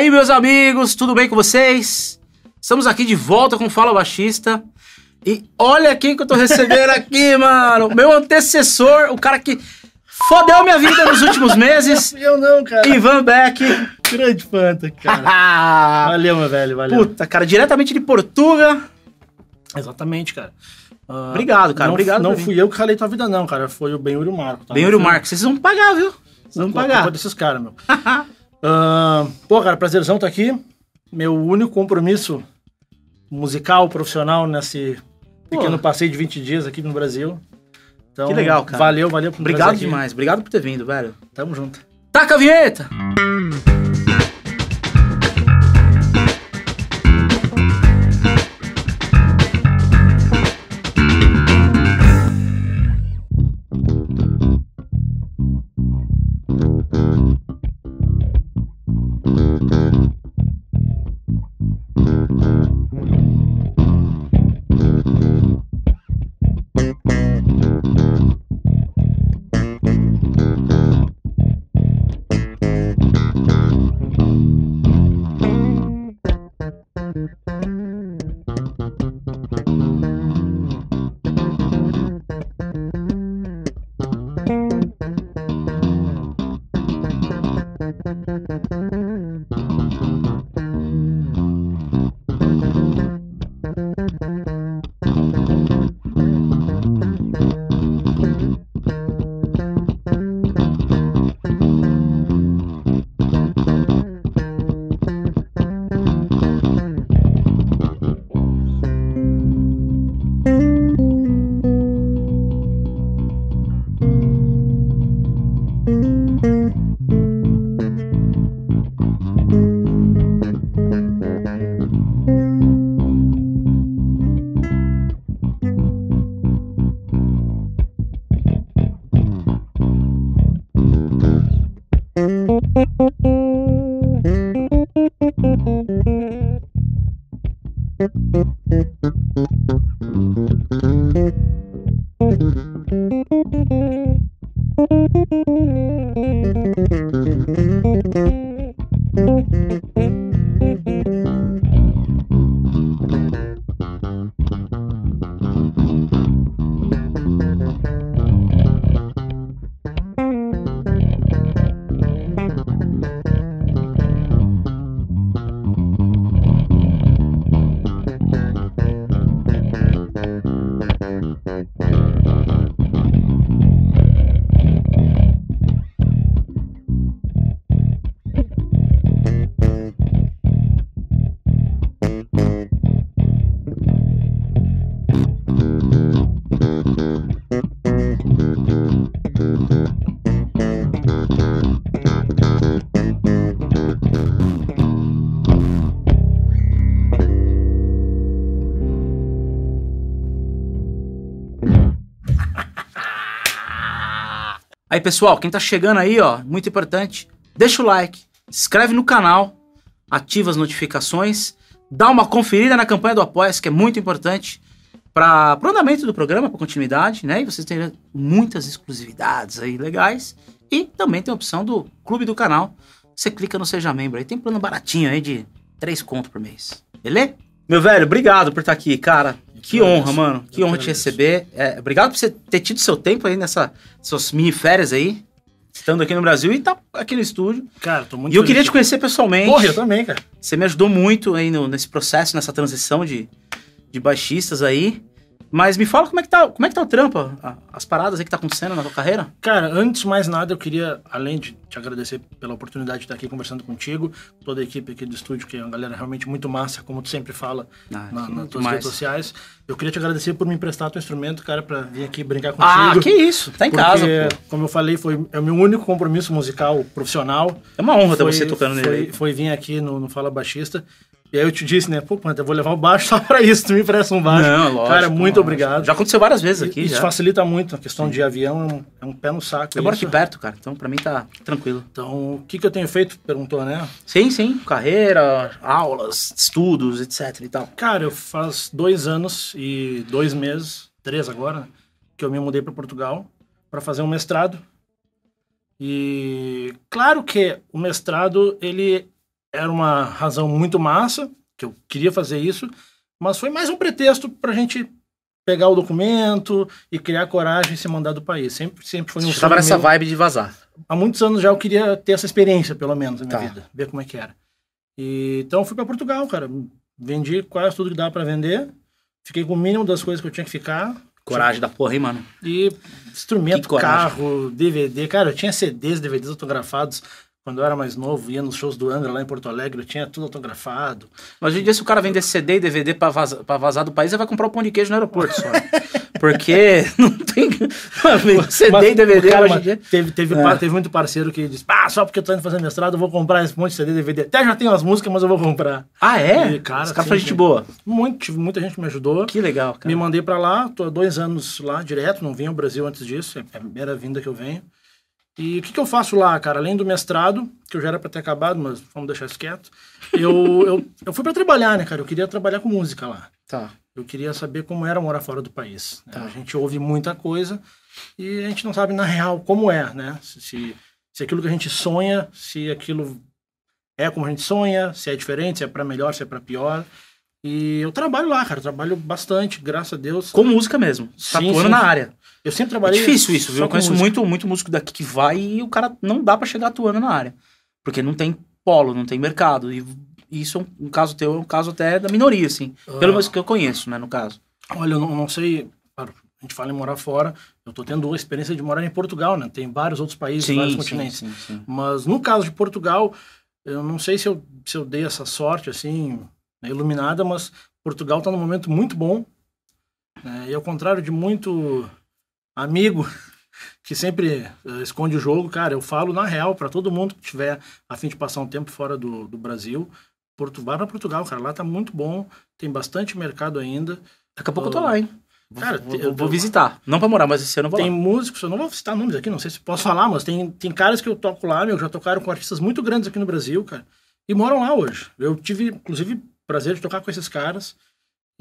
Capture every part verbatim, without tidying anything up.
aí, meus amigos, tudo bem com vocês? Estamos aqui de volta com o Fala Baixista. E olha quem que eu tô recebendo aqui, mano. Meu antecessor, o cara que fodeu minha vida nos últimos meses. Eu não, cara. Ivan Beck. Grande Fanta, cara. Valeu, meu velho, valeu. Puta, cara, diretamente de Portugal. Exatamente, cara. Uh, obrigado, cara. Não, obrigado. Não fui eu que ralei tua vida, não, cara. Foi o Ben Uriu Marco. Tá? Ben Uriu Marco. Vocês vão pagar, viu? Vocês vão pagar. Culpa desses caras, meu. uh, pô, cara, prazerzão tá aqui. Meu único compromisso musical, profissional, nesse pô. pequeno passeio de vinte dias aqui no Brasil. Então, que legal, cara. Valeu, valeu por Obrigado demais. Aqui. Obrigado por ter vindo, velho. Tamo junto. Taca a vinheta! Aí, pessoal, quem tá chegando aí, ó, muito importante, deixa o like, se inscreve no canal, ativa as notificações, dá uma conferida na campanha do Apoia-se, que é muito importante para o andamento do programa, para continuidade, né? E vocês terão muitas exclusividades aí legais. E também tem a opção do clube do canal. Você clica no Seja Membro aí, tem plano baratinho aí de três contos por mês. Beleza? Meu velho, obrigado por estar aqui, cara. Que honra, mano. Que honra te receber. É, obrigado por você ter tido seu tempo aí nessas suas mini férias aí. Estando aqui no Brasil e tá aqui no estúdio. Cara, tô muito E eu feliz. Queria te conhecer pessoalmente. Porra, eu também, cara. Você me ajudou muito aí no, nesse processo, nessa transição de, de baixistas aí. Mas me fala como é que tá, como é que tá o trampo, as paradas aí que tá acontecendo na tua carreira. Cara, antes de mais nada, eu queria, além de te agradecer pela oportunidade de estar aqui conversando contigo, toda a equipe aqui do estúdio, que é uma galera realmente muito massa, como tu sempre fala ah, na, nas tuas redes sociais. Eu queria te agradecer por me emprestar teu instrumento, cara, pra vir aqui brincar contigo. Ah, que isso, tá em porque, casa. Pô. Como eu falei, foi é o meu único compromisso musical profissional. É uma honra ter você tocando foi, nele. Foi, foi vir aqui no, no Fala Baixista. E aí eu te disse, né? Pô, Panta, eu vou levar o baixo só pra isso, tu me empresta um baixo. Não, lógico. Cara, muito lógico. Obrigado. Já aconteceu várias vezes aqui. Isso já. facilita muito, a questão Sim. de avião é um pé no saco. Eu moro aqui perto, cara, então pra mim tá tranquilo. Então, o que que eu tenho feito? Perguntou, né? Sim, sim. Carreira, aulas, estudos, etcétera e tal. Cara, eu faz dois anos e dois meses, três agora, que eu me mudei pra Portugal pra fazer um mestrado. E claro que o mestrado, ele... era uma razão muito massa, que eu queria fazer isso, mas foi mais um pretexto pra gente pegar o documento e criar coragem e se mandar do país. Sempre, sempre foi um... Você estava nessa meu... vibe de vazar. Há muitos anos já eu queria ter essa experiência, pelo menos, na minha tá. vida. Ver como é que era. E, então eu fui pra Portugal, cara. Vendi quase tudo que dava pra vender. Fiquei com o mínimo das coisas que eu tinha que ficar. Coragem da porra, hein, mano? E instrumento, carro, D V D. Cara, eu tinha C Ds, D V Ds autografados. Quando eu era mais novo, ia nos shows do Angra lá em Porto Alegre, eu tinha tudo autografado. Mas hoje em dia, se o cara vender C D e D V D pra vazar, pra vazar do país, ele vai comprar o pão de queijo no aeroporto só. Porque não tem... Mano, C D mas, e D V D cara, hoje em dia... Teve, teve, é. teve muito parceiro que disse, ah, só porque eu tô indo fazer mestrado, eu vou comprar esse monte de C D e D V D. Até já tenho as músicas, mas eu vou comprar. Ah, é? E, cara, os caras são gente boa. Muito, muita gente me ajudou. Que legal, cara. Me mandei pra lá, tô há dois anos lá, direto, não vim ao Brasil antes disso. É a primeira vinda que eu venho. E o que, que eu faço lá, cara? Além do mestrado, que eu já era pra ter acabado, mas vamos deixar isso quieto. Eu, eu, eu fui pra trabalhar, né, cara? Eu queria trabalhar com música lá. Tá. Eu queria saber como era morar fora do país. Né? Tá. A gente ouve muita coisa e a gente não sabe, na real, como é, né? Se, se, se aquilo que a gente sonha, se aquilo é como a gente sonha, se é diferente, se é pra melhor, se é pra pior. E eu trabalho lá, cara. Eu trabalho bastante, graças a Deus. Com música mesmo. Atuando na área. Eu sempre trabalhei... É difícil isso, viu? Eu conheço muito, muito músico daqui que vai e o cara não dá pra chegar atuando na área. Porque não tem polo, não tem mercado. E isso, um caso teu, é um caso até da minoria, assim. Ah. Pelo menos que eu conheço, né, no caso. Olha, eu não, não sei... Claro, a gente fala em morar fora. Eu tô tendo a experiência de morar em Portugal, né? Tem vários outros países, sim, vários sim, continentes. Sim, sim. Mas no caso de Portugal, eu não sei se eu, se eu dei essa sorte, assim, iluminada, mas Portugal tá num momento muito bom. Né? E ao contrário de muito... amigo que sempre uh, esconde o jogo, cara, eu falo na real pra todo mundo que tiver a fim de passar um tempo fora do, do Brasil, Porto, vai pra Portugal, cara, lá tá muito bom, tem bastante mercado ainda. Daqui a pouco uh, eu tô lá, hein? Cara, vou, vou, eu vou visitar, lá. Não pra morar, mas esse ano eu vou tem lá. Tem músicos, eu não vou citar nomes aqui, não sei se posso falar, mas tem, tem caras que eu toco lá, meu, já tocaram com artistas muito grandes aqui no Brasil, cara, e moram lá hoje. Eu tive, inclusive, prazer de tocar com esses caras.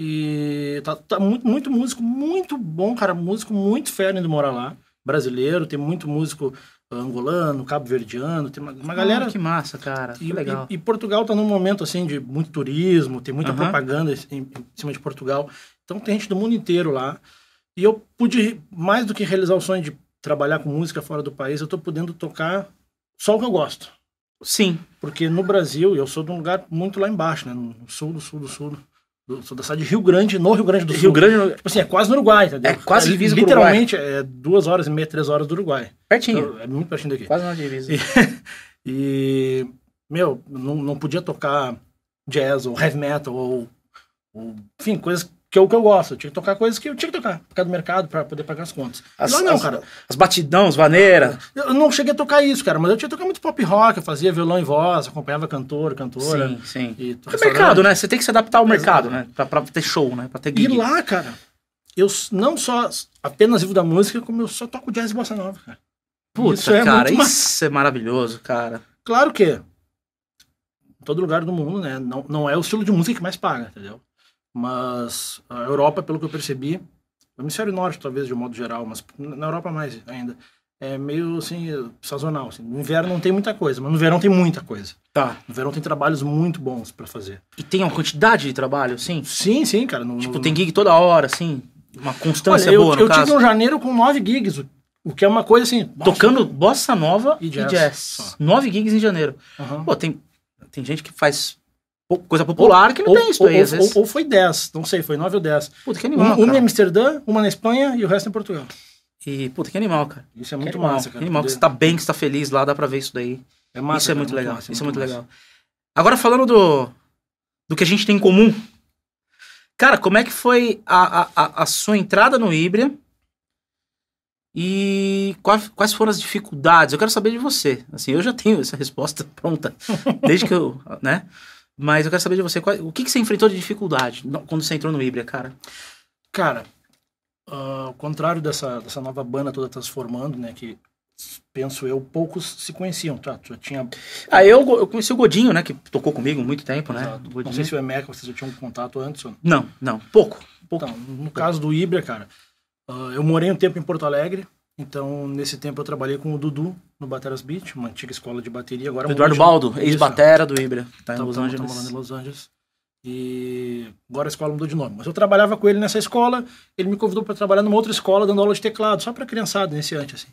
E tá, tá muito, muito músico, muito bom, cara, músico muito fera indo morar lá, brasileiro, tem muito músico angolano, cabo-verdiano, tem uma, uma galera... Que massa, cara, que e, legal. E, e Portugal tá num momento, assim, de muito turismo, tem muita uhum. propaganda em, em cima de Portugal, então tem gente do mundo inteiro lá, e eu pude, mais do que realizar o sonho de trabalhar com música fora do país, eu tô podendo tocar só o que eu gosto. Sim. Porque no Brasil, eu sou de um lugar muito lá embaixo, né, no sul, do sul, do sul... Sou da cidade de Rio Grande, no Rio Grande do Sul. Rio Grande... Tipo assim, é quase no Uruguai, entendeu? É quase divisa com o Uruguai. Literalmente, é duas horas e meia, três horas do Uruguai. Pertinho. Então, é muito pertinho daqui. Quase na divisa. E, e meu, não, não podia tocar jazz ou heavy metal ou, ou enfim, coisas que eu, que eu gosto. Eu tinha que tocar coisas que eu tinha que tocar. Por causa do mercado, pra poder pagar as contas. As, lá não, as, cara. As batidão, as vaneiras. Eu não cheguei a tocar isso, cara, mas eu tinha que tocar muito pop rock, eu fazia violão e voz, acompanhava cantor, cantora. Sim, sim. E o mercado, né? Você tem que se adaptar ao Exato. mercado, né? Pra, pra ter show, né? Pra ter gig. E lá, cara, eu não só apenas vivo da música, como eu só toco jazz e bossa nova, cara. Puta, isso é cara, muito isso é maravilhoso, cara. Claro que em todo lugar do mundo, né? Não, não é o estilo de música que mais paga, entendeu? Mas a Europa, pelo que eu percebi, o hemisfério norte, talvez, de um modo geral, mas na Europa mais ainda, é meio, assim, sazonal. Assim. No inverno não tem muita coisa, mas no verão tem muita coisa. Tá. No verão tem trabalhos muito bons pra fazer. E tem uma quantidade de trabalho, assim? Sim, sim, cara. No, tipo, no... tem gig toda hora, assim? Uma constância Olha, eu, boa, no eu caso? Eu tive um janeiro com nove gigs, o que é uma coisa, assim... Bossa, tocando bossa nova e jazz. E jazz. Nove gigs em janeiro. Uhum. Pô, tem, tem gente que faz... Coisa popular ou, que não ou, tem isso ou, aí, às vezes. Ou, ou foi dez, não sei, foi nove ou dez. Puta, que animal, um, Uma em Amsterdã, uma na Espanha e o resto em Portugal. E, puta, que animal, cara. Isso é muito animal, massa, cara. Que animal, poder... que você tá bem, que você tá feliz lá, dá pra ver isso daí. É massa, isso é cara, muito é legal, massa, isso é muito, muito legal. Agora, falando do, do que a gente tem em comum. Cara, como é que foi a, a, a, a sua entrada no Hibria? E quais, quais foram as dificuldades? Eu quero saber de você. Assim, eu já tenho essa resposta pronta. Desde que eu, né... Mas eu quero saber de você, qual, o que, que você enfrentou de dificuldade quando você entrou no Hibria, cara? Cara, uh, ao contrário dessa, dessa nova banda toda tá se formando, né, que, penso eu, poucos se conheciam, tá? Já tinha... Ah, eu, eu conheci o Godinho, né, que tocou comigo muito tempo, né? Exato. Não sei se o Emeca, vocês já tinham um contato antes ou não? Não, não, pouco. pouco. Então, no pouco. caso do Hibria, cara, uh, eu morei um tempo em Porto Alegre, Então, nesse tempo eu trabalhei com o Dudu no Bateras Beach, uma antiga escola de bateria. Agora Eduardo hoje, Baldo, ex-batera do Hibria, tá, tá em Los Angeles. Tá morando em Los Angeles. E agora a escola mudou de nome. Mas eu trabalhava com ele nessa escola, ele me convidou para trabalhar numa outra escola, dando aula de teclado, só para criançada, iniciante, assim.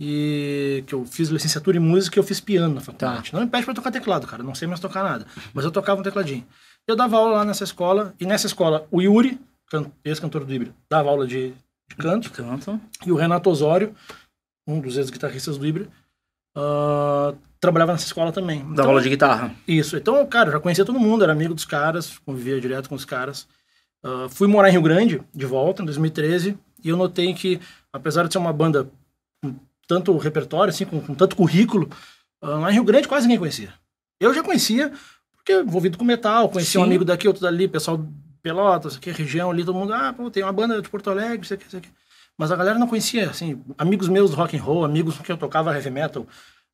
E que eu fiz licenciatura em música e eu fiz piano na faculdade. Tá. Não me pede para tocar teclado, cara, não sei mais tocar nada. Mas eu tocava um tecladinho. Eu dava aula lá nessa escola, e nessa escola o Yuri, ex-cantor do Hibria, dava aula de, de canto, canto, e o Renato Osório, um dos ex-guitarristas do Hibria, uh, trabalhava nessa escola também. Dava então, aula de guitarra. Isso, então, cara, já conhecia todo mundo, era amigo dos caras, convivia direto com os caras. Uh, fui morar em Rio Grande, de volta, em dois mil e treze, e eu notei que, apesar de ser uma banda com tanto repertório, assim, com, com tanto currículo, uh, lá em Rio Grande quase ninguém conhecia. Eu já conhecia, porque envolvido com metal, conhecia Sim. um amigo daqui, outro dali, pessoal de Pelotas, aqui, região ali, todo mundo, ah, pô, tem uma banda de Porto Alegre, isso aqui, isso aqui. Mas a galera não conhecia, assim, amigos meus do rock and roll, amigos com quem eu tocava heavy metal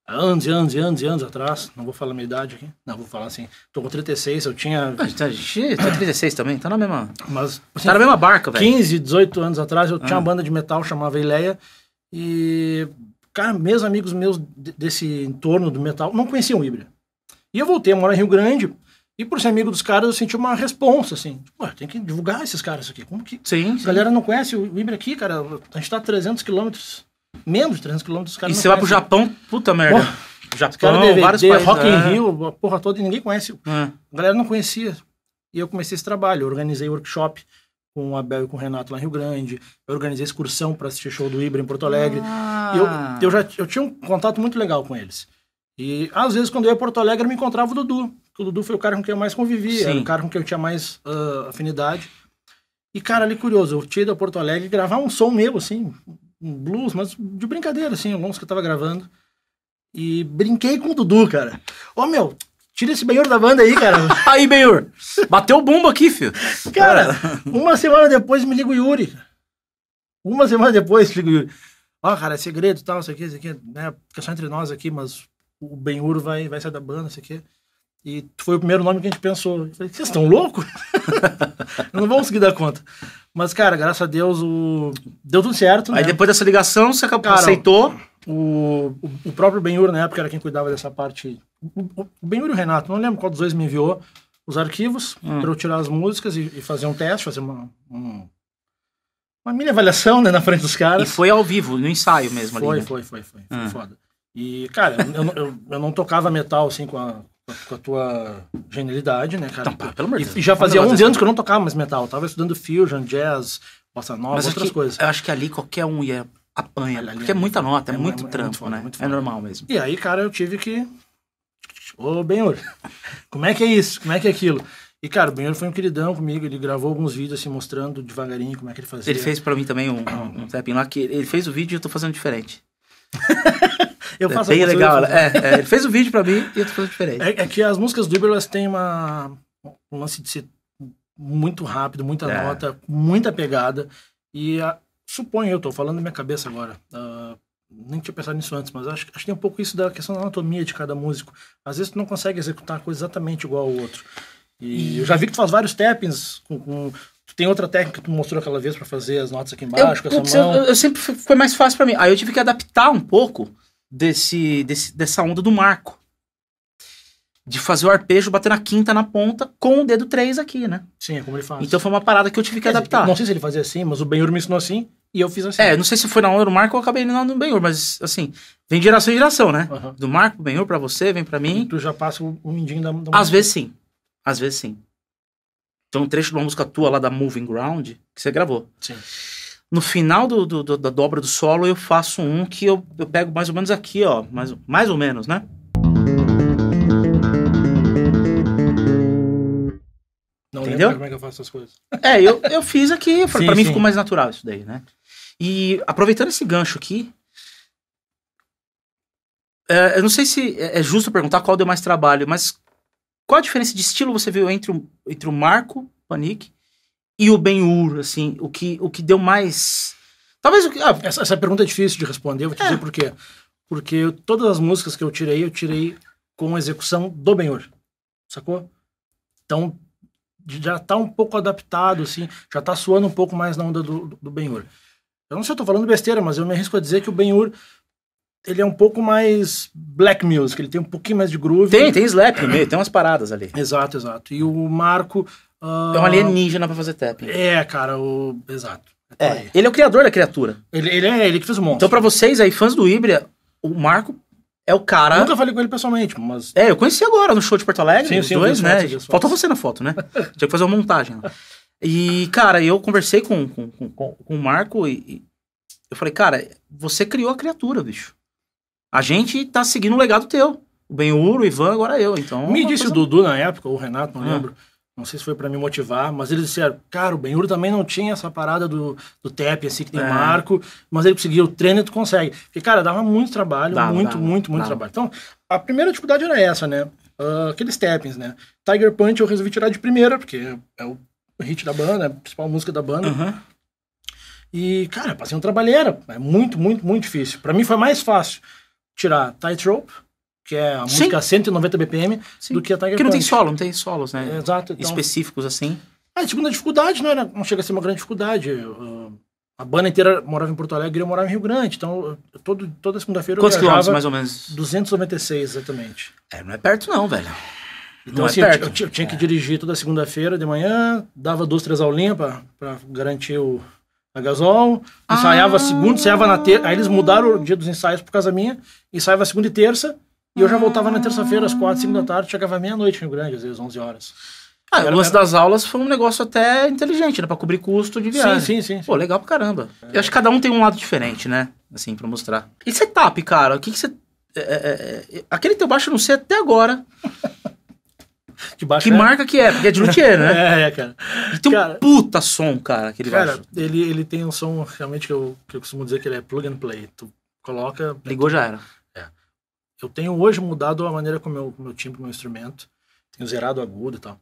há anos e anos e anos e anos atrás, não vou falar a minha idade aqui, não, vou falar assim, tô com trinta e seis, eu tinha... Ah, tá, gente, tá trinta e seis também, tá na mesma... Mas, assim, tá na mesma barca, velho. quinze, dezoito anos atrás, eu ah. tinha uma banda de metal, chamava Iléia, e, cara, meus amigos meus desse entorno do metal não conheciam o Hibria. E eu voltei a morar em Rio Grande, e por ser amigo dos caras, eu senti uma responsa, assim. Pô, tem que divulgar esses caras aqui. Como que sim, a galera sim. não conhece o Hibria aqui, cara? A gente tá a trezentos quilômetros, menos de trezentos quilômetros dos caras. E você vai pro Japão, puta merda. Pô, Japão, D V D, vários países. Rock in é. Rio, a porra toda, e ninguém conhece. É. A galera não conhecia. E eu comecei esse trabalho, eu organizei workshop com o Abel e com o Renato lá em Rio Grande, eu organizei excursão pra assistir show do Hibria em Porto Alegre. Ah. E eu, eu, já, eu tinha um contato muito legal com eles. E às vezes, quando eu ia a Porto Alegre, eu me encontrava o Dudu. O Dudu foi o cara com quem eu mais convivi, Sim. era o cara com quem eu tinha mais uh, afinidade. E, cara, ali curioso, eu tinha ido a Porto Alegre gravar um som meu, assim, um blues, mas de brincadeira, assim, um blues que eu tava gravando. E brinquei com o Dudu, cara. Ô, oh, meu, tira esse Benhur da banda aí, cara. Aí, Benhur, bateu o bumbo aqui, filho. Cara, uma semana depois me liga o Yuri. Uma semana depois me liga o Yuri. Ó, oh, cara, é segredo e tal, isso aqui, isso aqui, né, fica só entre nós aqui, mas... o Ben Uriu vai, vai sair da banda, isso aqui. E foi o primeiro nome que a gente pensou. Eu falei, vocês estão loucos? Não vamos conseguir dar conta. Mas, cara, graças a Deus, o... deu tudo certo. Aí, né? Depois dessa ligação, você cara, aceitou? O, o, o próprio Ben Uriu, na época, era quem cuidava dessa parte. O, o Ben Uriu e o Renato, não lembro qual dos dois me enviou os arquivos hum. para eu tirar as músicas e, e fazer um teste, fazer uma... Um... uma mini avaliação, né, na frente dos caras. E foi ao vivo, no ensaio mesmo. Foi, ali, foi, né? foi, foi, foi. Hum. Foi foda. E, cara, eu, eu, eu não tocava metal, assim, com a, com a tua genialidade, né, cara? Então, pá, pelo amor de Deus. E já fazia onze anos que eu não tocava mais metal. Eu tava estudando fusion, jazz, bossa nova, mas outras é que, coisas. Eu acho que ali qualquer um ia apanha, ali, porque é muita nota, é, é muito é, trampo, é muito foda, né? Muito é normal mesmo. E aí, cara, eu tive que... Ô, Benhur, como é que é isso? Como é que é aquilo? E, cara, o Benhur foi um queridão comigo, ele gravou alguns vídeos, assim, mostrando devagarinho como é que ele fazia. Ele fez pra mim também um, um, um tapping lá, que ele fez o vídeo e eu tô fazendo diferente. Eu faço é bem legal, é, é, ele fez o um vídeo pra mim e eu tô fazendo diferente. É, é que as músicas do Hibria, elas têm uma, um lance de ser muito rápido, muita é. nota, muita pegada. E a, suponho, eu tô falando na minha cabeça agora, uh, nem tinha pensado nisso antes, mas acho, acho que tem um pouco isso da questão da anatomia de cada músico. Às vezes tu não consegue executar a coisa exatamente igual ao outro. E, e... eu já vi que tu faz vários tappings com... com tem outra técnica que tu mostrou aquela vez pra fazer as notas aqui embaixo, eu, com essa mão? Eu, eu sempre... Foi mais fácil pra mim. Aí eu tive que adaptar um pouco desse, desse, dessa onda do Marco. De fazer o arpejo, bater na quinta, na ponta, com o dedo três aqui, né? Sim, é como ele faz. Então foi uma parada que eu tive que Quer adaptar. Dizer, não sei se ele fazia assim, mas o Benhur me ensinou assim e eu fiz assim. É, não sei se foi na onda do Marco ou eu acabei indo na onda do Benhur, mas assim, vem geração em geração, né? Uhum. Do Marco pro Benhur, pra você, vem pra mim. E tu já passa o mindinho da... da Às música. vezes sim. Às vezes sim. Tem um trecho de uma música tua lá da Moving Ground, que você gravou. Sim. No final do, do, do, da dobra do solo, eu faço um que eu, eu pego mais ou menos aqui, ó. Mais, mais ou menos, né? Não lembro como é que eu faço essas coisas. É, eu, eu fiz aqui. Pra, sim, pra mim sim. ficou mais natural isso daí, né? E aproveitando esse gancho aqui... É, eu não sei se é justo perguntar qual deu mais trabalho, mas... Qual a diferença de estilo você viu entre o, entre o Marco Panic e o Ben Uriu, assim, o que, o que deu mais... Talvez o que... Ah, essa, essa pergunta é difícil de responder, eu vou te é. dizer por quê. Porque eu, todas as músicas que eu tirei, eu tirei com a execução do Ben Uriu, sacou? Então, já tá um pouco adaptado, assim, já tá suando um pouco mais na onda do, do Ben Uriu. Eu não sei, eu tô falando besteira, mas eu me arrisco a dizer que o Ben-Hur, ele é um pouco mais black music, ele tem um pouquinho mais de groove. Tem, tem slap no meio, tem umas paradas ali. Exato, exato. E o Marco... Uh... é um alienígena pra fazer tap. É, cara, o... exato. É, é. Ele é o criador da criatura. Ele, ele é ele que fez o monstro. Então pra vocês aí, fãs do Hibria, o Marco... é o cara... Eu nunca falei com ele pessoalmente, mas... É, eu conheci agora no show de Porto Alegre, sim, os sim, dois, né? Fotos, falta você na foto, né? Tinha que fazer uma montagem lá. E, cara, eu conversei com, com, com, com o Marco e, e... eu falei, cara, você criou a criatura, bicho. A gente tá seguindo o legado teu. O Ben-Hur, o Ivan, agora eu, então... Me disse coisa... o Dudu na época, ou o Renato, não é. lembro. Não sei se foi pra me motivar, mas eles disseram, cara, o Ben-Hur também não tinha essa parada do, do tap, assim, que tem é. Marco, mas ele conseguiu, o treino tu consegue. Porque, cara, dava muito trabalho, dá, muito, dá, muito, muito dá. trabalho. Então, a primeira dificuldade era essa, né? Uh, aqueles tappings, né? Tiger Punch eu resolvi tirar de primeira, porque é o hit da banda, é a principal música da banda. Uhum. E, cara, passei um trabalheira. É muito, muito, muito difícil. Pra mim foi mais fácil tirar Tightrope, que é a Sim. música cento e noventa B P M, Sim. do que a Tiger Punch. Porque não tem solo, não tem solos, né? Exato. Então... específicos, assim. A segunda dificuldade não, era, não chega a ser uma grande dificuldade. Eu, a banda inteira morava em Porto Alegre e eu morava em Rio Grande. Então, eu, todo, toda segunda-feira eu viajava... Quantos quilômetros, mais ou menos? duzentos e noventa e seis, exatamente. É, não é perto não, velho. Então, não assim, é perto. Eu, eu, eu tinha que é. dirigir toda segunda-feira de manhã, dava duas, três aulinhas pra, pra garantir o... a gasol, ah. ensaiava segunda, ensaiava na terça, aí eles mudaram o dia dos ensaios por causa minha, ensaiava segunda e terça, e eu já voltava na terça-feira, às quatro, cinco da tarde, chegava meia-noite em Rio Grande, às vezes, onze horas. Ah, era, o lance era... das aulas foi um negócio até inteligente, né, pra cobrir custo de viagem. Sim, sim, sim. Pô, legal pra caramba. É. Eu acho que cada um tem um lado diferente, né, assim, pra mostrar. E setup, cara, o que que você... É, é, é... aquele teu baixo eu não sei até agora... Que, baixo que é. marca que é, porque é de luthier, né? É, é, cara. Ele tem cara, um puta som, cara, aquele cara, baixo. Cara, ele, ele tem um som, realmente, que eu, que eu costumo dizer que ele é plug and play. Tu coloca... Ligou, tu... já era. É. Eu tenho hoje mudado a maneira como eu, meu timbre, meu instrumento. Tenho zerado agudo e tal.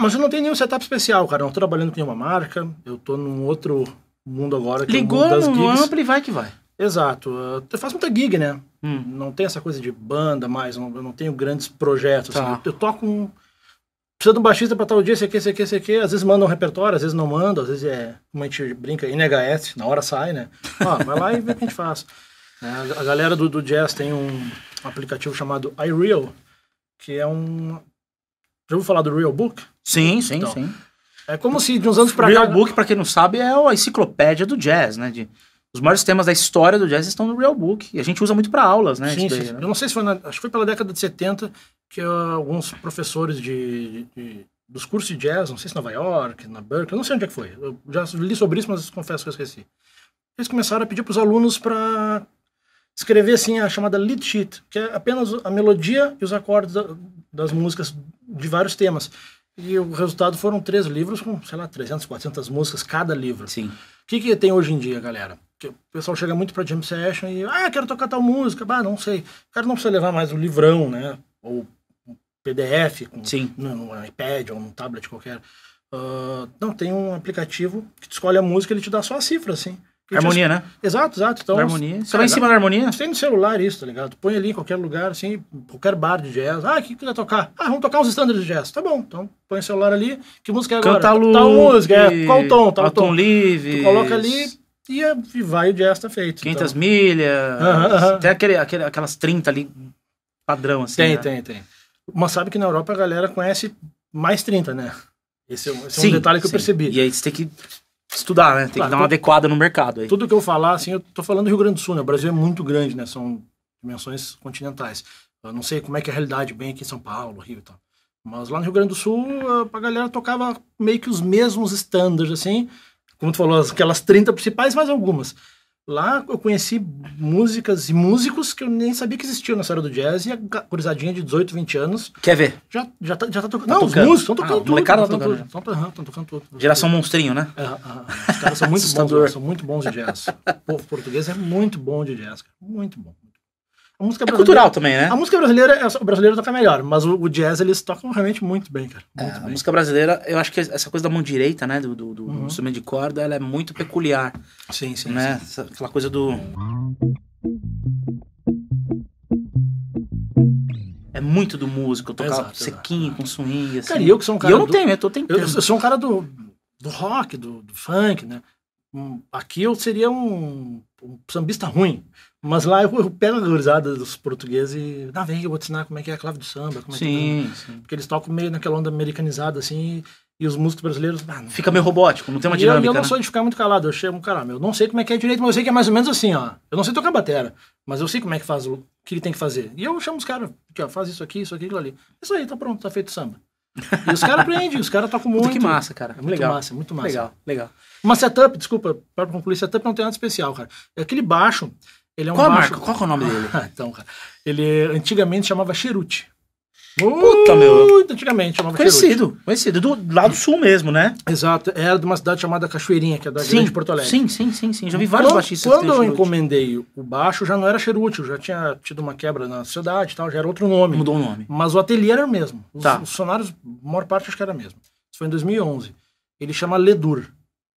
Mas eu não tenho nenhum setup especial, cara. Eu não tô trabalhando com nenhuma marca. Eu tô num outro mundo agora. Que Ligou é no um ampli e vai que vai. Exato. Eu faço muita gig, né? Hum. Não tem essa coisa de banda mais. Eu não tenho grandes projetos. Tá. Assim. Eu toco um... Precisa de um baixista pra tal dia, esse aqui, esse aqui, esse aqui. Às vezes manda um repertório, às vezes não manda, às vezes é, como a gente brinca, N H S, na hora sai, né? Ó, vai lá e vê o que a gente faz. É, a galera do, do jazz tem um aplicativo chamado iReal, que é um... Já ouviu falar do Real Book? Sim, sim, então, sim. É como se de uns anos pra cá... Real Book, pra quem não sabe, é a enciclopédia do jazz, né? De... Os maiores temas da história do jazz estão no Real Book. E a gente usa muito para aulas, né? Sim, daí, sim. Né? Eu não sei se foi na... Acho que foi pela década de setenta que uh, alguns professores de, de, de, dos cursos de jazz, não sei se Nova York, na Berkeley, eu não sei onde é que foi. Eu já li sobre isso, mas confesso que eu esqueci. Eles começaram a pedir para os alunos para escrever assim a chamada lead sheet, que é apenas a melodia e os acordes da, das músicas de vários temas. E o resultado foram três livros com, sei lá, trezentas, quatrocentas músicas cada livro. Sim. O que, que tem hoje em dia, galera? Que o pessoal chega muito pra jam session e... Ah, quero tocar tal música. Bah, não sei. O cara não precisa levar mais um livrão, né? Ou um P D F com, Sim. No, no iPad ou num tablet qualquer. Uh, não, tem um aplicativo que tu escolhe a música e ele te dá só a cifra, assim. Harmonia, te... né? Exato, exato. Então, harmonia. Você vai em cima da harmonia? Você tem no celular isso, tá ligado? Põe ali em qualquer lugar, assim, qualquer bar de jazz. Ah, o que quiser tocar? Ah, vamos tocar os standards de jazz. Tá bom, então põe o celular ali. Que música é agora? Canta a tal música, é. Qual o tom? Tal o tom. tom livre. Tu coloca ali... E vai, o jazz tá feito. quinhentas então. milhas, uhum, uhum. Tem aquele, aquele, aquelas trinta ali, padrão assim. Tem, né? tem, tem. Mas sabe que na Europa a galera conhece mais trinta, né? Esse é, esse sim, é um detalhe que sim. eu percebi. E aí você tem que estudar, né? Tem claro, que dar uma tô, adequada no mercado. Aí. Tudo que eu falar, assim, eu tô falando do Rio Grande do Sul, né? O Brasil é muito grande, né? São dimensões continentais. Eu não sei como é que é a realidade bem aqui em São Paulo, Rio e tal. Mas lá no Rio Grande do Sul, a galera tocava meio que os mesmos standards, assim... Como tu falou, aquelas trinta principais, mais algumas. Lá eu conheci músicas e músicos que eu nem sabia que existiam na história do jazz. E a gurizadinha de dezoito, vinte anos... Quer ver? Já, já, tá, já tá tocando. Tá não, tocando. Os músicos estão tocando ah, tudo. O molecada tá tocando. Estão tocando, né? tocando tudo. Geração monstrinho, né? É, é, os caras são muito bons, são muito bons de jazz. O povo português é muito bom de jazz. Cara. Muito bom. A música é cultural também, né? A música brasileira, o brasileiro toca melhor, mas o, o jazz eles tocam realmente muito bem, cara. Muito é, bem. A música brasileira, eu acho que essa coisa da mão direita, né, do, do, do uhum. instrumento de corda, ela é muito peculiar. Sim, sim, né? sim. Aquela coisa do... É muito do músico, tocar exato, sequinho, exato. com swing, assim. Cara, e eu que sou um cara... E eu não do... tenho, eu tô tentando. Eu sou um cara do, do rock, do, do funk, né? Aqui eu seria um, um sambista ruim, mas lá eu, eu pego a gurizada dos portugueses e, na vez, eu vou te ensinar como é que é a clave do samba, como é sim, que é. Sim. Porque eles tocam meio naquela onda americanizada, assim, e os músicos brasileiros... Ah, não... Fica meio robótico, não tem uma e dinâmica, eu, eu não né? sou de ficar muito calado, eu chego, caramba, eu não sei como é que é direito, mas eu sei que é mais ou menos assim, ó. Eu não sei tocar batera, mas eu sei como é que faz, o que ele tem que fazer. E eu chamo os caras, ó, faz isso aqui, isso aqui, aquilo ali. Isso aí, tá pronto, tá feito o samba. E os caras aprendem, os caras tocam muito. Muito que massa, cara. É muito legal. massa, muito massa. Legal, legal. Uma setup, desculpa, para concluir, setup não tem nada especial, cara. Aquele baixo, ele é um Qual baixo... Marco? Qual que é o nome dele? Então, cara, ele antigamente chamava Cherutti. Puta, meu. Muito antigamente chamava conhecido, Cherutti. Conhecido, do lado sul mesmo, né? Exato, era de uma cidade chamada Cachoeirinha, que é da sim, grande Porto Alegre. Sim, sim, sim, sim. Já vi vários quando, baixistas. Quando eu encomendei o baixo, já não era Cherutti, já tinha tido uma quebra na sociedade e tal, já era outro nome. Mudou o nome. Mas o ateliê era o mesmo. Os, tá. os sonários, a maior parte, acho que era o mesmo. Isso foi em dois mil e onze. Ele chama Ledur.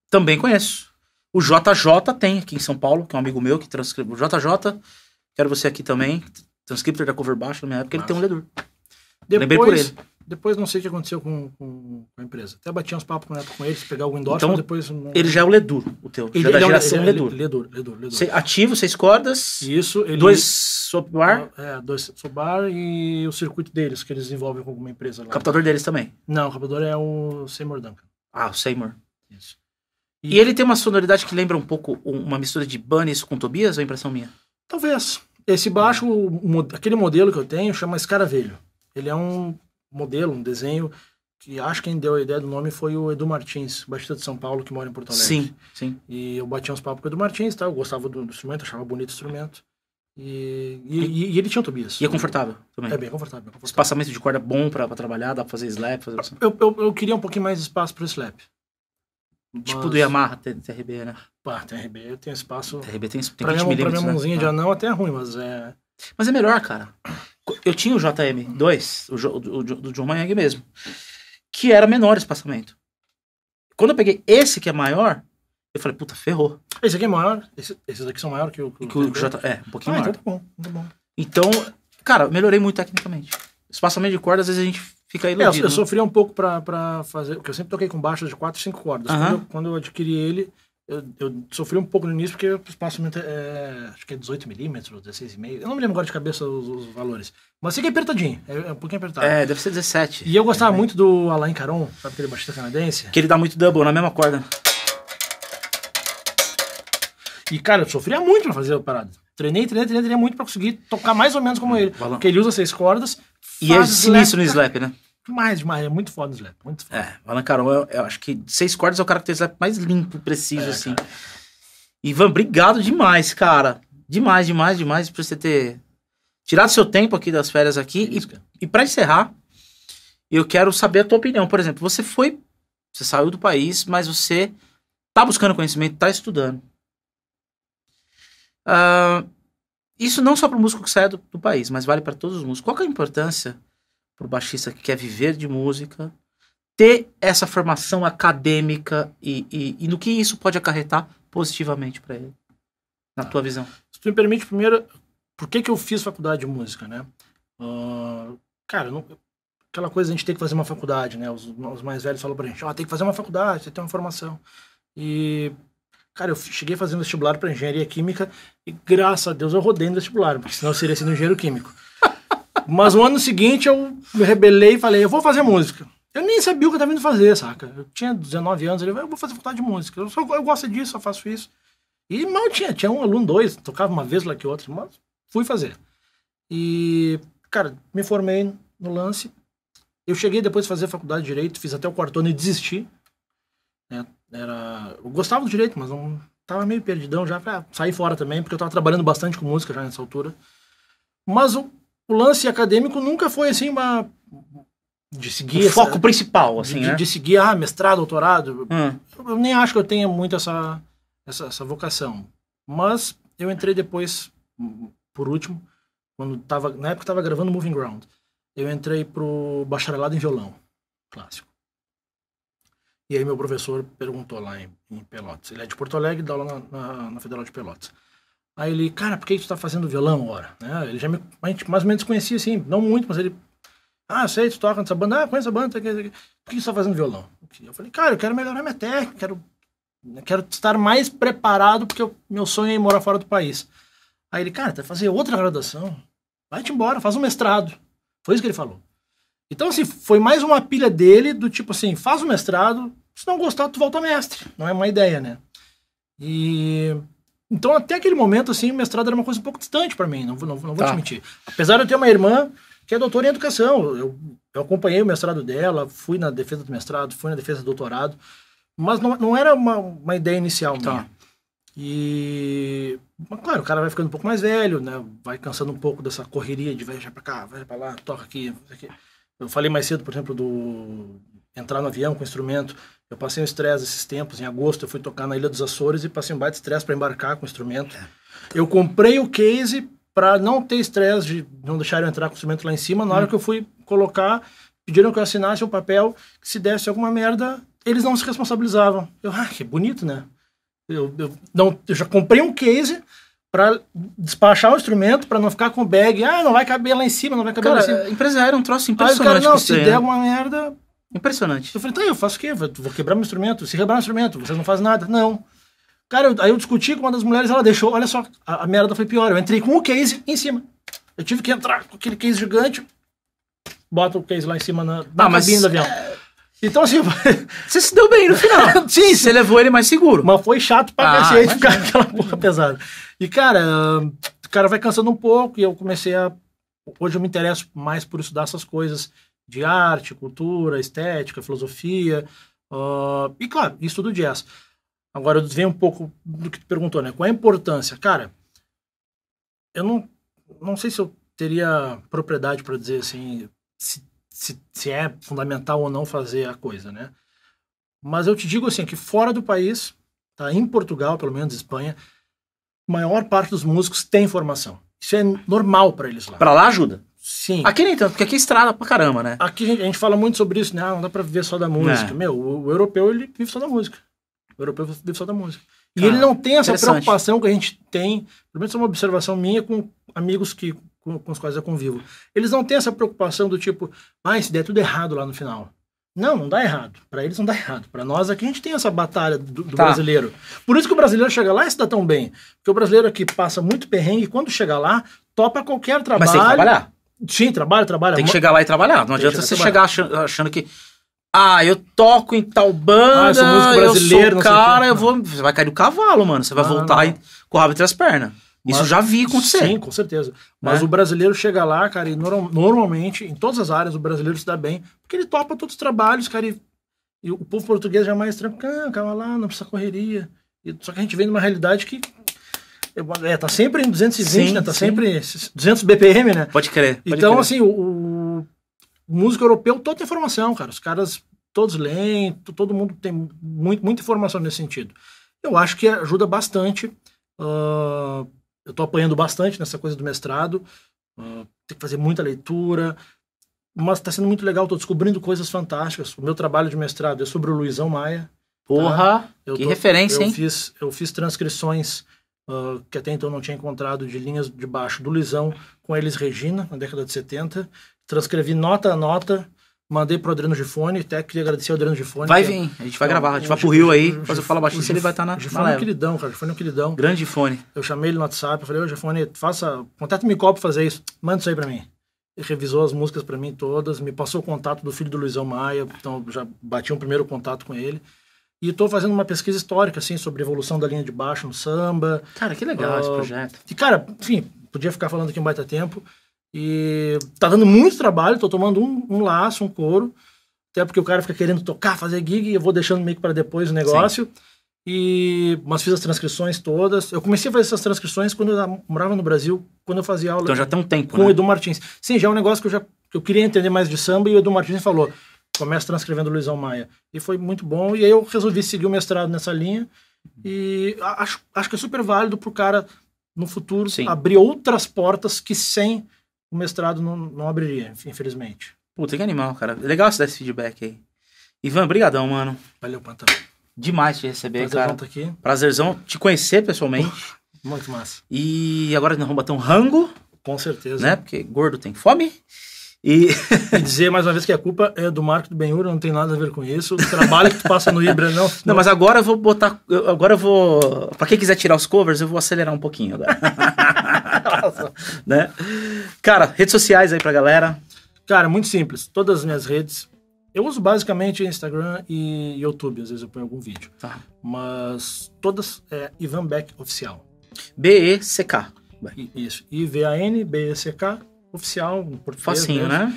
Também conheço. O J J tem aqui em São Paulo, que é um amigo meu que transcreve. O J J, quero você aqui também, transcriptor da cover baixo na minha época, Nossa. Ele tem um Ledur. Depois, lembrei por ele. Depois não sei o que aconteceu com, com a empresa. Até bati uns papos com, com eles, pegar o endorsement, então, depois... Não... Ele já é o Ledur, o teu. Ele já ele da é geração ele é Ledur. Ledur, Ledur, Ledur. Cê, ativo, seis cordas. Isso. Ele... Dois sobar. É, dois sobar e o circuito deles, que eles desenvolvem com alguma empresa lá. O captador deles também? Não, o captador é o Seymour Duncan. Ah, o Seymour. Isso. E, e ele tem uma sonoridade que lembra um pouco uma mistura de Bunnies com Tobias, ou é impressão minha? Talvez. Esse baixo, o, aquele modelo que eu tenho, chama Escaravelho. Ele é um modelo, um desenho, que acho que quem deu a ideia do nome foi o Edu Martins, baixista de São Paulo, que mora em Porto Alegre. Sim, sim. E eu bati uns papos com o Edu Martins, tá? Eu gostava do, do instrumento, achava bonito o instrumento. E, e, e, e ele tinha o Tobias. E é confortável também? É bem confortável. Bem confortável. Espaçamento de corda bom pra, pra trabalhar, dá pra fazer slap? Fazer assim. eu, eu, eu queria um pouquinho mais de espaço pro slap. Mas... Tipo do Yamaha T R B, né? Pá, T R B eu tenho espaço... T R B tem, tem pra vinte milímetros, né? Pra minha mãozinha de anão até é ruim, mas é... Mas é melhor, cara. Eu tinha o J M dois, o do John Mayang mesmo, que era menor o espaçamento. Quando eu peguei esse que é maior, eu falei, puta, ferrou. Esse aqui é maior? Esse, esses aqui são maiores que o... Que que o J, é, um pouquinho ah, maior. Então tá bom, tá bom. Então, cara, eu melhorei muito tecnicamente. Espaçamento de cordas, às vezes a gente fica iludido. É, eu, eu sofria um pouco pra, pra fazer... Porque eu sempre toquei com baixos de quatro, cinco cordas. Uhum. Quando, eu, quando eu adquiri ele... Eu, eu sofri um pouco no início, porque o espaçamento é, acho que é dezoito milímetros, dezesseis vírgula cinco. Eu não me lembro agora de cabeça os, os valores. Mas sei que é apertadinho, é, é um pouquinho apertado. É, deve ser dezessete. E eu gostava é, muito do Alain Caron, sabe aquele baixista canadense? Que ele dá muito double na mesma corda. E cara, eu sofria muito pra fazer a parada. Treinei, treinei, treinei, treinei muito pra conseguir tocar mais ou menos como ele. Balão. Porque ele usa seis cordas. E é sinistro no slap, né? Demais, demais. É muito foda o slap. Muito foda. É, o Alain Caron, eu, eu acho que seis cordas é o cara que tem o slap mais limpo, preciso, é, assim. Cara. Ivan, obrigado demais, cara. Demais, demais, demais por você ter tirado seu tempo aqui das férias aqui. É isso, e e pra encerrar, eu quero saber a tua opinião. Por exemplo, você foi, você saiu do país, mas você tá buscando conhecimento, tá estudando. Uh, isso não só pro músico que sai do, do país, mas vale pra todos os músicos. Qual que é a importância... Para o baixista que quer viver de música, ter essa formação acadêmica e, e, e no que isso pode acarretar positivamente para ele, na ah, tua visão? Se tu me permite, primeiro, por que que eu fiz faculdade de música, né? Uh, cara, não, aquela coisa a gente tem que fazer uma faculdade, né? Os, os mais velhos falam pra gente, ó, oh, tem que fazer uma faculdade, tem que ter uma formação. E... Cara, eu cheguei fazendo vestibular para engenharia química e graças a Deus eu rodei no vestibular, porque senão eu seria sido engenheiro químico. Mas no ano seguinte eu me rebelei e falei, eu vou fazer música. Eu nem sabia o que eu estava indo fazer, saca? Eu tinha dezenove anos, eu falei, eu vou fazer faculdade de música. Eu, só, eu gosto disso, só faço isso. E mal tinha, tinha um aluno, dois, tocava uma vez lá que outra, mas fui fazer. E, cara, me formei no lance. Eu cheguei depois de fazer faculdade de Direito, fiz até o quarto ano e desisti. É, era... Eu gostava do Direito, mas não tava meio perdidão já pra sair fora também, porque eu tava trabalhando bastante com música já nessa altura. Mas o O lance acadêmico nunca foi, assim, uma... De seguir... O foco essa... principal, assim, de, né? De seguir, ah, mestrado, doutorado. Hum. Eu, eu nem acho que eu tenha muito essa, essa, essa vocação. Mas eu entrei depois, por último, quando tava, na época eu tava gravando Moving Ground. Eu entrei pro bacharelado em violão clássico. E aí meu professor perguntou lá em, em Pelotas. Ele é de Porto Alegre, dá aula na, na, na Federal de Pelotas. Aí ele, cara, por que tu tá fazendo violão agora? Né? Ele já me, a gente mais ou menos conhecia, assim, não muito, mas ele... Ah, sei, tu toca nessa banda, ah, conheço a banda, tá aqui, tá aqui. Por que tu tá fazendo violão? Eu falei, cara, eu quero melhorar minha técnica, quero Eu quero estar mais preparado porque eu, meu sonho é ir morar fora do país. Aí ele, cara, tu vai fazer outra graduação? Vai-te embora, faz um mestrado. Foi isso que ele falou. Então, assim, foi mais uma pilha dele do tipo assim, faz um mestrado, se não gostar, tu volta mestre. Não é uma ideia, né? E... Então, até aquele momento, assim, o mestrado era uma coisa um pouco distante para mim, não, não, não vou tá. te mentir. Apesar de eu ter uma irmã que é doutora em educação, eu, eu acompanhei o mestrado dela, fui na defesa do mestrado, fui na defesa do doutorado, mas não, não era uma, uma ideia inicial tá. minha. E... Mas, claro, o cara vai ficando um pouco mais velho, né? Vai cansando um pouco dessa correria de vai pra cá, vai pra lá, toca aqui, aqui. Eu falei mais cedo, por exemplo, do entrar no avião com instrumento. Eu passei um estresse esses tempos, em agosto eu fui tocar na Ilha dos Açores e passei um baita estresse para embarcar com o instrumento. Eu comprei o case para não ter estresse, de não deixar eu entrar com o instrumento lá em cima. Na hora hum. que eu fui colocar, pediram que eu assinasse um papel que se desse alguma merda, eles não se responsabilizavam. Eu, ah, que bonito, né? Eu, eu, não, eu já comprei um case para despachar o instrumento, para não ficar com o bag. Ah, não vai caber lá em cima, não vai caber cara, lá em cima. Empresa era um troço impressionante. Aí o cara, não, se der alguma merda... Impressionante. Eu falei, tá, eu faço o quê? Vou quebrar meu instrumento? Se quebrar meu instrumento, vocês não fazem nada? Não. Cara, eu, aí eu discuti com uma das mulheres, ela deixou, olha só, a, a merda foi pior. Eu entrei com o case em cima. Eu tive que entrar com aquele case gigante, bota o case lá em cima na, na ah, cabine mas... do avião. Então assim... Você se deu bem no final. Sim, você levou ele mais seguro. Mas foi chato pra ah, cacete, ficar aquela porra pesada. E cara, o cara vai cansando um pouco e eu comecei a... Hoje eu me interesso mais por estudar essas coisas... de arte, cultura, estética, filosofia, uh, e claro, isso do jazz. Agora vem um pouco do que tu perguntou, né? Qual é a importância? Cara, eu não, não sei se eu teria propriedade para dizer assim, se, se, se é fundamental ou não fazer a coisa, né? Mas eu te digo assim, que fora do país, tá? Em Portugal, pelo menos Espanha, a maior parte dos músicos tem formação. Isso é normal para eles lá. Para lá ajuda? Sim. Aqui nem tanto, porque aqui é estrada pra caramba, né? Aqui a gente, a gente fala muito sobre isso, né? Ah, não dá pra viver só da música. É. Meu, o, o europeu, ele vive só da música. O europeu vive só da música. E ah, ele não tem essa preocupação que a gente tem, pelo menos é uma observação minha com amigos que, com, com os quais eu convivo. Eles não têm essa preocupação do tipo, ah, se der tudo errado lá no final. Não, não dá errado. Pra eles não dá errado. Pra nós aqui a gente tem essa batalha do, do tá. brasileiro. Por isso que o brasileiro chega lá e se dá tão bem. Porque o brasileiro aqui passa muito perrengue e quando chega lá, topa qualquer trabalho. Mas tem que trabalhar. Sim, trabalha, trabalha. Tem que chegar lá e trabalhar. Não adianta você chegar achando que... Ah, eu toco em tal banda, ah, eu sou músico brasileiro, eu sou cara, eu vou... Você vai cair do cavalo, mano. Você vai ah, voltar e... com o rabo entre as pernas. Mas... Isso eu já vi acontecer. Sim, com certeza. Mas é? O brasileiro chega lá, cara, e no... normalmente, em todas as áreas, o brasileiro se dá bem. Porque ele topa todos os trabalhos, cara. E, e o povo português já é mais tranquilo. Ah, calma lá, não precisa correria. E... Só que a gente vem numa realidade que... É, tá sempre em duzentos e vinte, sim, né? Tá sim. sempre duzentos B P M, né? Pode crer. Pode então, crer. Assim, o, o músico europeu, toda informação, cara. Os caras todos leem, todo mundo tem muito, muita informação nesse sentido. Eu acho que ajuda bastante. Uh, eu tô apanhando bastante nessa coisa do mestrado. Uh, tem que fazer muita leitura. Mas tá sendo muito legal, tô descobrindo coisas fantásticas. O meu trabalho de mestrado é sobre o Luizão Maia. Porra! Tá? Que tô, referência, eu hein? Fiz, eu fiz transcrições... Uh, que até então não tinha encontrado, de linhas de baixo do Luizão com Elis Regina, na década de setenta. Transcrevi nota a nota, mandei pro Adriano Giffoni, até queria agradecer ao Adriano Giffoni. Vai vir, a gente vai então, gravar, a gente vai pro Rio aí, faz o Fala Baixista, ele vai estar tá na... Giffoni é um queridão, cara, Giffoni é um queridão. Grande Giffoni. Eu chamei ele no WhatsApp, falei, ô Giffoni, faça, contata-me copo pra fazer isso, manda isso aí pra mim. Ele revisou as músicas pra mim todas, me passou o contato do filho do Luizão Maia, então já bati um primeiro contato com ele. E estou fazendo uma pesquisa histórica, assim, sobre a evolução da linha de baixo no samba. Cara, que legal uh, esse projeto. E, cara, enfim, podia ficar falando aqui um baita tempo. E tá dando muito trabalho, tô tomando um, um laço, um couro. Até porque o cara fica querendo tocar, fazer gig, e eu vou deixando meio que para depois o negócio. Sim. E... Mas fiz as transcrições todas. Eu comecei a fazer essas transcrições quando eu morava no Brasil, quando eu fazia aula... Então já tem um tempo, com né? o Edu Martins. Sim, já é um negócio que eu já... Eu queria entender mais de samba, e o Edu Martins falou... Começo transcrevendo o Luizão Maia. E foi muito bom. E aí eu resolvi seguir o mestrado nessa linha. E acho, acho que é super válido pro cara, no futuro, sim, abrir outras portas que sem o mestrado não, não abriria, infelizmente. Puta, que animal, cara. Legal você dar esse feedback aí. Ivan, brigadão, mano. Valeu, Pantão. Demais te receber, prazerzão, cara. Aqui. Prazerzão te conhecer pessoalmente. Muito massa. E agora nós vamos bater um rango. Com certeza. Né? Porque gordo tem fome. E... e dizer mais uma vez que a culpa é do Marco, do Ben-Uriu, não tem nada a ver com isso. O trabalho que tu passa no Hibria, não. Não, não, mas agora eu vou botar. Agora eu vou. Pra quem quiser tirar os covers, eu vou acelerar um pouquinho agora. Nossa. Né? Cara, redes sociais aí pra galera. Cara, muito simples. Todas as minhas redes. Eu uso basicamente Instagram e YouTube, às vezes eu ponho algum vídeo. Tá. Mas todas é Ivan Beck Oficial. B E C K. Isso. I V A N B E C K. Oficial, em português. Facinho, mesmo. Né?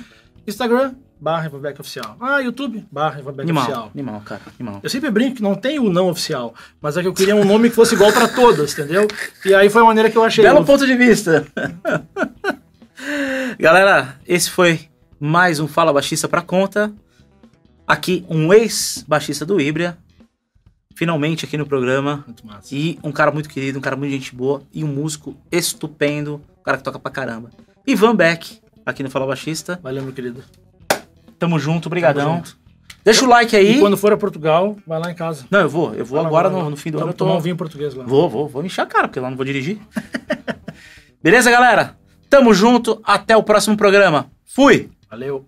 Instagram, barra Ivan Beck Oficial. Ah, YouTube, barra Ivan Beck Oficial. Animal, cara, animal. Eu sempre brinco que não tem o não oficial, mas é que eu queria um nome que fosse igual para todas, entendeu? E aí foi a maneira que eu achei. Belo ponto de vista. Galera, esse foi mais um Fala Baixista pra conta. Aqui, um ex-baixista do Hibria. Finalmente aqui no programa. Muito massa. E um cara muito querido, um cara muito gente boa e um músico estupendo. Um cara que toca pra caramba. Ivan Beck, aqui no Fala Baixista. Valeu, meu querido. Tamo junto, brigadão. Tamo junto. Deixa eu, o like aí. E quando for a Portugal, vai lá em casa. Não, eu vou. Eu vou ah, agora no, no fim do ano. Eu vou tomar um vinho português lá. Vou, vou. Vou encher a cara, porque lá não vou dirigir. Beleza, galera? Tamo junto. Até o próximo programa. Fui! Valeu.